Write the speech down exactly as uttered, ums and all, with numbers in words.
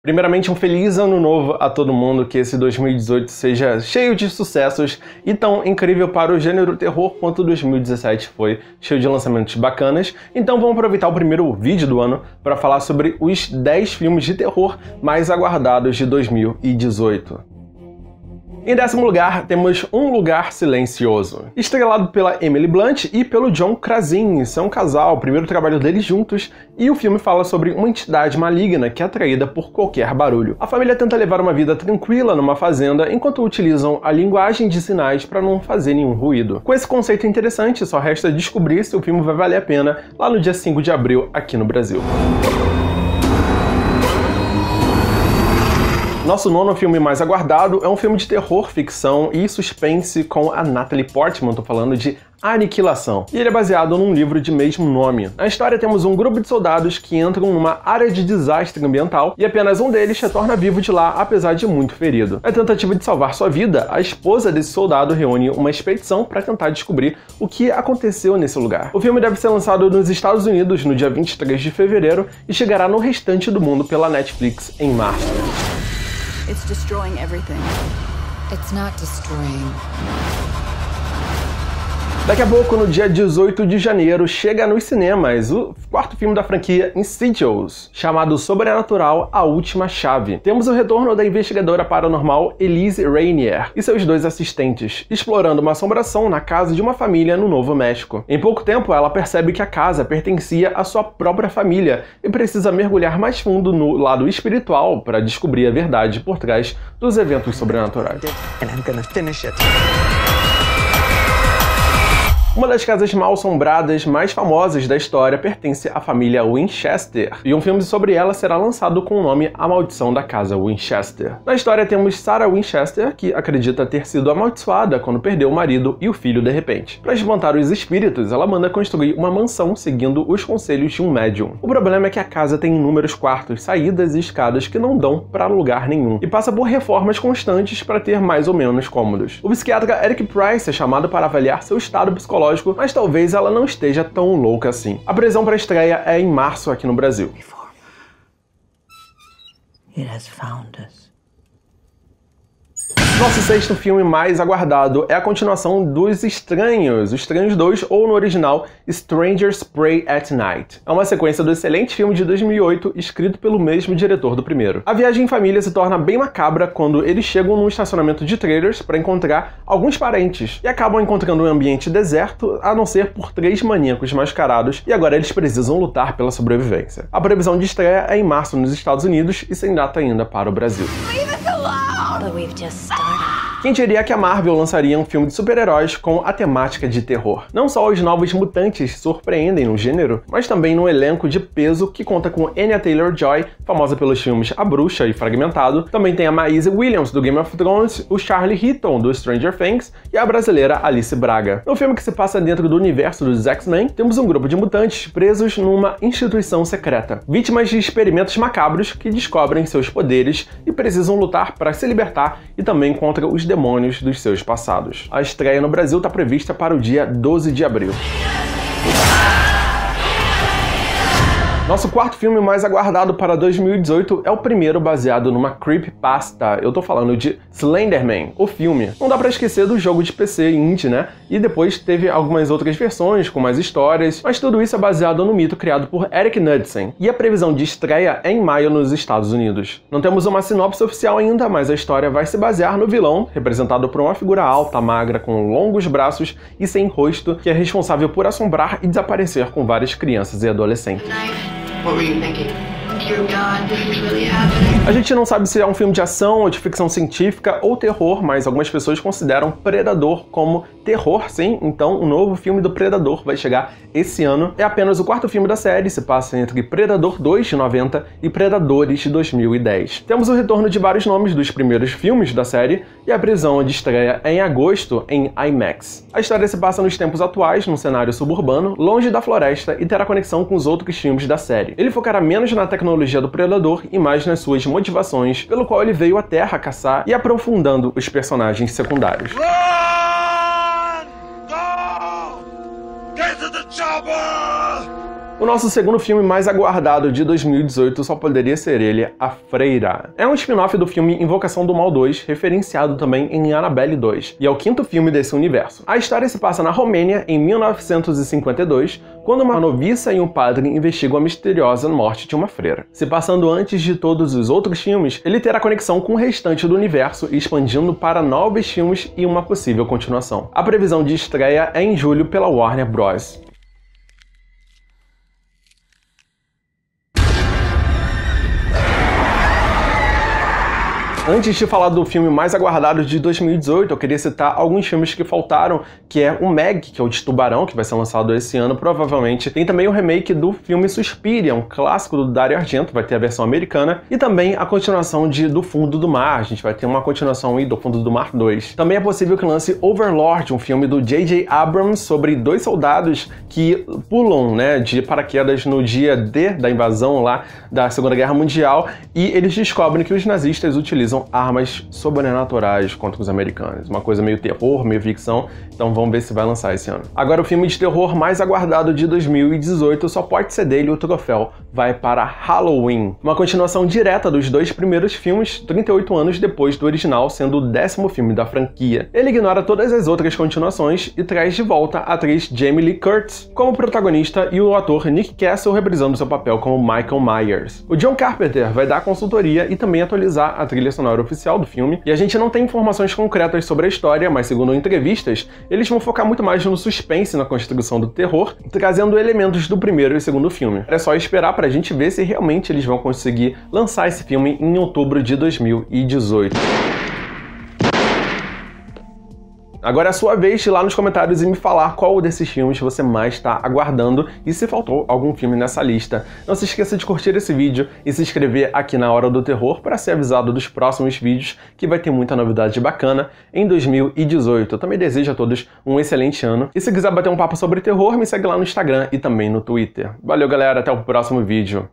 Primeiramente, um feliz ano novo a todo mundo, que esse dois mil e dezoito seja cheio de sucessos e tão incrível para o gênero terror quanto dois mil e dezessete foi, cheio de lançamentos bacanas. Então vamos aproveitar o primeiro vídeo do ano para falar sobre os dez filmes de terror mais aguardados de dois mil e dezoito. Em décimo lugar, temos Um Lugar Silencioso, estrelado pela Emily Blunt e pelo John Krasinski. São um casal, o primeiro trabalho deles juntos, e o filme fala sobre uma entidade maligna que é atraída por qualquer barulho. A família tenta levar uma vida tranquila numa fazenda, enquanto utilizam a linguagem de sinais para não fazer nenhum ruído. Com esse conceito interessante, só resta descobrir se o filme vai valer a pena lá no dia cinco de abril, aqui no Brasil. Nosso nono filme mais aguardado é um filme de terror, ficção e suspense com a Natalie Portman, tô falando de Aniquilação, e ele é baseado num livro de mesmo nome. Na história temos um grupo de soldados que entram numa área de desastre ambiental e apenas um deles retorna vivo de lá, apesar de muito ferido. Na tentativa de salvar sua vida, a esposa desse soldado reúne uma expedição para tentar descobrir o que aconteceu nesse lugar. O filme deve ser lançado nos Estados Unidos no dia vinte e três de fevereiro e chegará no restante do mundo pela Netflix em março. It's destroying everything. It's not destroying. Daqui a pouco, no dia dezoito de janeiro, chega nos cinemas o quarto filme da franquia Insidious, chamado Sobrenatural: A Última Chave. Temos o retorno da investigadora paranormal Elise Rainier e seus dois assistentes, explorando uma assombração na casa de uma família no Novo México. Em pouco tempo, ela percebe que a casa pertencia à sua própria família e precisa mergulhar mais fundo no lado espiritual para descobrir a verdade por trás dos eventos sobrenaturais. Uma das casas mal-assombradas mais famosas da história pertence à família Winchester, e um filme sobre ela será lançado com o nome A Maldição da Casa Winchester. Na história temos Sarah Winchester, que acredita ter sido amaldiçoada quando perdeu o marido e o filho de repente. Para espantar os espíritos, ela manda construir uma mansão seguindo os conselhos de um médium. O problema é que a casa tem inúmeros quartos, saídas e escadas que não dão para lugar nenhum, e passa por reformas constantes para ter mais ou menos cômodos. O psiquiatra Eric Price é chamado para avaliar seu estado psicológico, mas talvez ela não esteja tão louca assim. A previsão para a estreia é em março aqui no Brasil. Nosso sexto filme mais aguardado é a continuação dos Estranhos, Estranhos dois, ou no original, Stranger's Prey at Night. É uma sequência do excelente filme de dois mil e oito, escrito pelo mesmo diretor do primeiro. A viagem em família se torna bem macabra quando eles chegam num estacionamento de trailers para encontrar alguns parentes, e acabam encontrando um ambiente deserto, a não ser por três maníacos mascarados, e agora eles precisam lutar pela sobrevivência. A previsão de estreia é em março nos Estados Unidos e sem data ainda para o Brasil. Quem diria que a Marvel lançaria um filme de super-heróis com a temática de terror? Não só os novos mutantes surpreendem no gênero, mas também no elenco de peso que conta com Anya Taylor-Joy, famosa pelos filmes A Bruxa e Fragmentado, também tem a Maisie Williams do Game of Thrones, o Charlie Heaton do Stranger Things e a brasileira Alice Braga. No filme que se passa dentro do universo dos X-Men, temos um grupo de mutantes presos numa instituição secreta, vítimas de experimentos macabros que descobrem seus poderes e precisam lutar para se libertar e também contra os demônios dos seus passados. A estreia no Brasil está prevista para o dia doze de abril. Nosso quarto filme mais aguardado para dois mil e dezoito é o primeiro baseado numa creepypasta. Eu tô falando de Slenderman, o filme. Não dá pra esquecer do jogo de P C indie, né? E depois teve algumas outras versões, com mais histórias, mas tudo isso é baseado no mito criado por Eric Knudsen. E a previsão de estreia é em maio nos Estados Unidos. Não temos uma sinopse oficial ainda, mas a história vai se basear no vilão, representado por uma figura alta, magra, com longos braços e sem rosto, que é responsável por assombrar e desaparecer com várias crianças e adolescentes. What were you thinking? Dear God, this is really happening. A gente não sabe se é um filme de ação ou de ficção científica ou terror, mas algumas pessoas consideram Predador como terror, sim. Então, o novo filme do Predador vai chegar esse ano. É apenas o quarto filme da série, se passa entre Predador dois, de noventa, e Predadores, de dois mil e dez. Temos o retorno de vários nomes dos primeiros filmes da série, e a previsão de estreia é em agosto, em IMAX. A história se passa nos tempos atuais, num cenário suburbano, longe da floresta, e terá conexão com os outros filmes da série. Ele focará menos na tecnologia do Predador e mais nas suas motivações, pelo qual ele veio à Terra caçar, e aprofundando os personagens secundários. Run! Go! Get to the chopper! O nosso segundo filme mais aguardado de dois mil e dezoito só poderia ser ele, A Freira. É um spin-off do filme Invocação do Mal dois, referenciado também em Annabelle dois, e é o quinto filme desse universo. A história se passa na Romênia em mil novecentos e cinquenta e dois, quando uma noviça e um padre investigam a misteriosa morte de uma freira. Se passando antes de todos os outros filmes, ele terá conexão com o restante do universo, expandindo para novos filmes e uma possível continuação. A previsão de estreia é em julho pela Warner Bros. Antes de falar do filme mais aguardado de dois mil e dezoito, eu queria citar alguns filmes que faltaram, que é o Meg, que é o de Tubarão, que vai ser lançado esse ano, provavelmente. Tem também o remake do filme Suspiria, um clássico do Dario Argento, vai ter a versão americana. E também a continuação de Do Fundo do Mar, a gente vai ter uma continuação aí do Fundo do Mar dois. Também é possível que lance Overlord, um filme do J J Abrams sobre dois soldados que pulam, né, de paraquedas no dia D da invasão lá da Segunda Guerra Mundial, e eles descobrem que os nazistas utilizam armas sobrenaturais contra os americanos. Uma coisa meio terror, meio ficção, então vamos ver se vai lançar esse ano. Agora o filme de terror mais aguardado de dois mil e dezoito só pode ser dele, o troféu vai para Halloween. Uma continuação direta dos dois primeiros filmes, trinta e oito anos depois do original, sendo o décimo filme da franquia. Ele ignora todas as outras continuações e traz de volta a atriz Jamie Lee Curtis como protagonista e o ator Nick Castle reprisando seu papel como Michael Myers. O John Carpenter vai dar consultoria e também atualizar a trilha sonora oficial do filme, e a gente não tem informações concretas sobre a história, mas segundo entrevistas, eles vão focar muito mais no suspense e na construção do terror, trazendo elementos do primeiro e segundo filme. É só esperar pra gente ver se realmente eles vão conseguir lançar esse filme em outubro de dois mil e dezoito. Agora é a sua vez de ir lá nos comentários e me falar qual desses filmes você mais está aguardando e se faltou algum filme nessa lista. Não se esqueça de curtir esse vídeo e se inscrever aqui na Hora do Terror para ser avisado dos próximos vídeos, que vai ter muita novidade bacana em dois mil e dezoito. Eu também desejo a todos um excelente ano. E se quiser bater um papo sobre terror, me segue lá no Instagram e também no Twitter. Valeu galera, até o próximo vídeo.